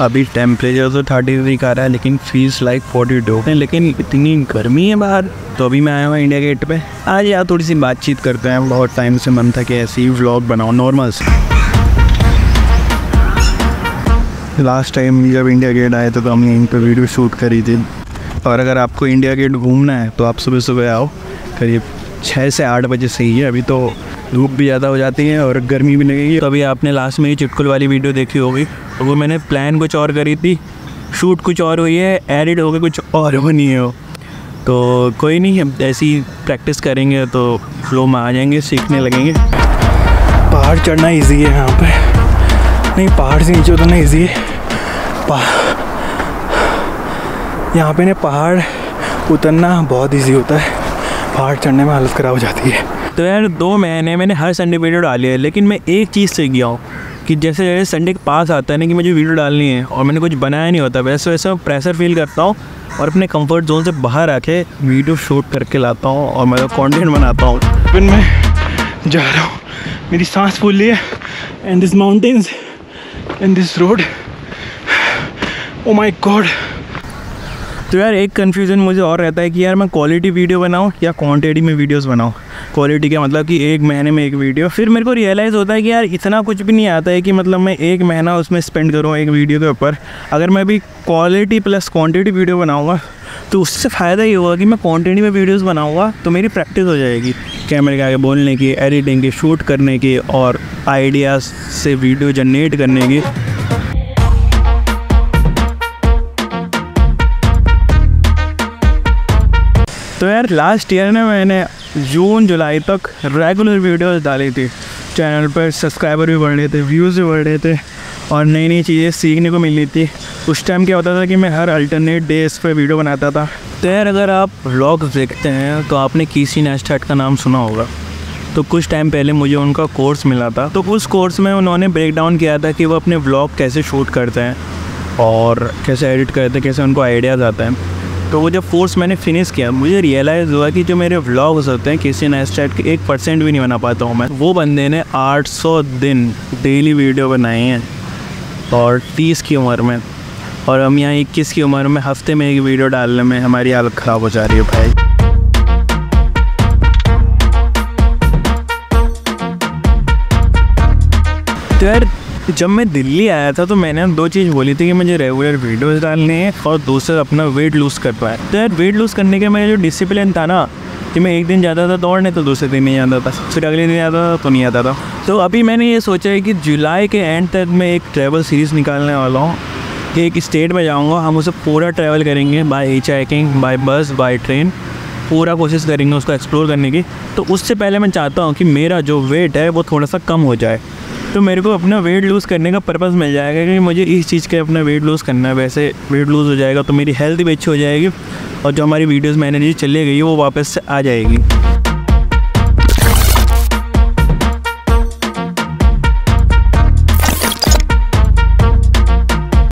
अभी टेम्परेचर तो 33 आ रहा है लेकिन फीस लाइक 42। लेकिन इतनी गर्मी है बाहर। तो अभी मैं आया हूँ इंडिया गेट पे। आज यार थोड़ी सी बातचीत करते हैं, बहुत टाइम से मन था कि ऐसे ही व्लॉग बनाओ नॉर्मल। लास्ट टाइम जब इंडिया गेट आए थे तो हमने इन पर वीडियो शूट करी थी। और अगर आपको इंडिया गेट घूमना है तो आप सुबह सुबह आओ, करीब 6 से 8 बजे से ही है। अभी तो धूप भी ज़्यादा हो जाती है और गर्मी भी लगेगी। तो अभी आपने लास्ट में ये चुटकुल वाली वीडियो देखी होगी, तो वो मैंने प्लान कुछ और करी थी, शूट कुछ और हुई है, एडिट होकर कुछ और बनी है वो। तो कोई नहीं, हम ऐसी प्रैक्टिस करेंगे तो फ्लो में आ जाएंगे, सीखने लगेंगे। पहाड़ चढ़ना ईजी है यहाँ पर, नहीं पहाड़ से नीचे उतरना ईजी है। यहाँ पे ना पहाड़ उतरना बहुत ईजी होता है, पहाड़ चढ़ने में हालत खराब हो जाती है। तो यार 2 महीने मैंने हर संडे वीडियो डाली है, लेकिन मैं एक चीज़ से गया हूँ कि जैसे जैसे संडे के पास आता है ना कि मुझे वीडियो डालनी है और मैंने कुछ बनाया नहीं होता, वैसे वैसे मैं प्रेशर फील करता हूँ और अपने कंफर्ट जोन से बाहर आके वीडियो शूट करके लाता हूँ और मेरा कॉन्टेंट बनाता हूँ। फिर मैं जा रहा हूँ, मेरी सांस फूल रही है। And this mountains and this road, oh my god. तो यार एक कन्फ्यूज़न मुझे और रहता है कि यार मैं क्वालिटी वीडियो बनाऊँ या क्वांटिटी में वीडियोस बनाऊँ। क्वालिटी का मतलब कि 1 महीने में 1 वीडियो। फिर मेरे को रियलाइज़ होता है कि यार इतना कुछ भी नहीं आता है कि मतलब मैं 1 महीना उसमें स्पेंड करूँ एक वीडियो के ऊपर। अगर मैं भी क्वालिटी प्लस क्वांटिटी वीडियो बनाऊँगा तो उससे फ़ायदा ये होगा कि मैं क्वांटिटी में वीडियोस बनाऊँगा तो मेरी प्रैक्टिस हो जाएगी कैमरे के आगे बोलने की, एडिटिंग की, शूट करने की और आइडियाज़ से वीडियो जनरेट करने की। तो यार लास्ट ईयर में मैंने जून जुलाई तक रेगुलर वीडियोस डाली थी, चैनल पर सब्सक्राइबर भी बढ़ रहे थे, व्यूज़ भी बढ़ रहे थे और नई नई चीज़ें सीखने को मिल रही थी। उस टाइम क्या होता था कि मैं हर अल्टरनेट डेज पर वीडियो बनाता था। तो यार अगर आप व्लॉग्स देखते हैं तो आपने किसी नेस्टेड का नाम सुना होगा। तो कुछ टाइम पहले मुझे उनका कोर्स मिला था, तो उस कोर्स में उन्होंने ब्रेक डाउन किया था कि वो अपने व्लॉग कैसे शूट करते हैं और कैसे एडिट करते हैं, कैसे उनको आइडियाज़ आते हैं। तो वो जब कोर्स मैंने फिनिश किया मुझे रियलाइज़ हुआ कि जो मेरे व्लॉग्स होते हैं किसी नेस्टेड के 1% भी नहीं बना पाता हूँ मैं। वो बंदे ने 800 दिन डेली वीडियो बनाई हैं और 30 की उम्र में, और हम यहाँ 21 की उम्र में हफ्ते में 1 वीडियो डालने में हमारी हालत ख़राब हो जा रही है भाई। तो यार जब मैं दिल्ली आया था तो मैंने 2 चीज़ बोली थी कि मुझे रेगुलर वीडियोस डालने हैं और दूसरा अपना वेट लूज़ कर पाया। तो यार वेट लूज़ करने का मेरा जो डिसिप्लिन था ना कि मैं एक दिन जाता था दौड़ने तो दूसरे दिन नहीं आता था, फिर अगले दिन जाता था तो नहीं आता था। तो अभी मैंने ये सोचा है कि जुलाई के एंड तक मैं एक ट्रैवल सीरीज़ निकालने वाला हूँ कि एक स्टेट में जाऊँगा, हम उसे पूरा ट्रैवल करेंगे, by hitchhiking, by bus, by train, पूरा कोशिश करेंगे उसको एक्सप्लोर करने की। तो उससे पहले मैं चाहता हूँ कि मेरा जो वेट है वो थोड़ा सा कम हो जाए, तो मेरे को अपना वेट लूज़ करने का पर्पस मिल जाएगा कि मुझे इस चीज़ का अपना वेट लूज़ करना है। वैसे वेट लूज़ हो जाएगा तो मेरी हेल्थ भी अच्छी हो जाएगी और जो हमारी वीडियोस मैंने जो चली गई वो वापस से आ जाएगी।